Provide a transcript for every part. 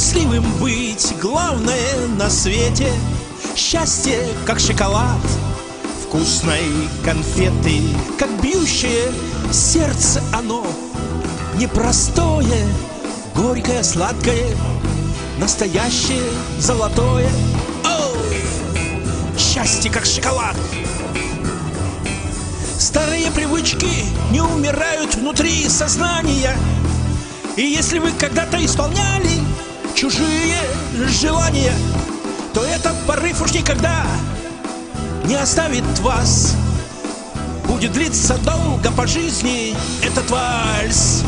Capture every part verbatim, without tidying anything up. счастливым быть главное на свете. Счастье, как шоколад, вкусной конфеты, как бьющее сердце оно, непростое, горькое, сладкое, настоящее, золотое. О! Счастье, как шоколад. Старые привычки не умирают внутри сознания. И если вы когда-то исполняли чужие желания, то этот порыв уж никогда не оставит вас. Будет длиться долго по жизни этот вальс.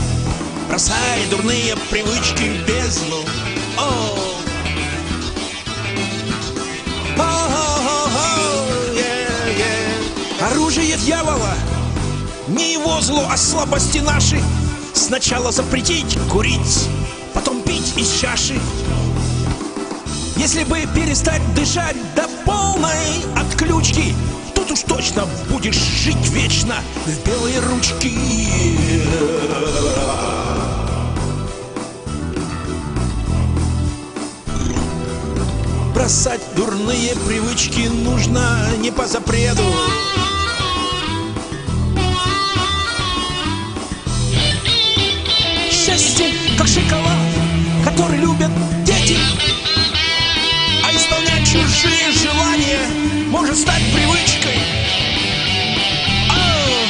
Бросай дурные привычки в бездну. О! Оружие дьявола, не его зло, а слабости наши. Сначала запретить курить, потом пить из чаши. Если бы перестать дышать до полной отключки, тут уж точно будешь жить вечно в белые ручки. Бросать дурные привычки нужно не по запрету. Счастье, как шоколад, который любят дети. А исполнять чужие желания может стать привычкой. О!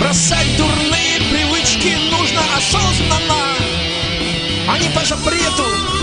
Бросать дурные привычки нужно осознанно, а не по запрету.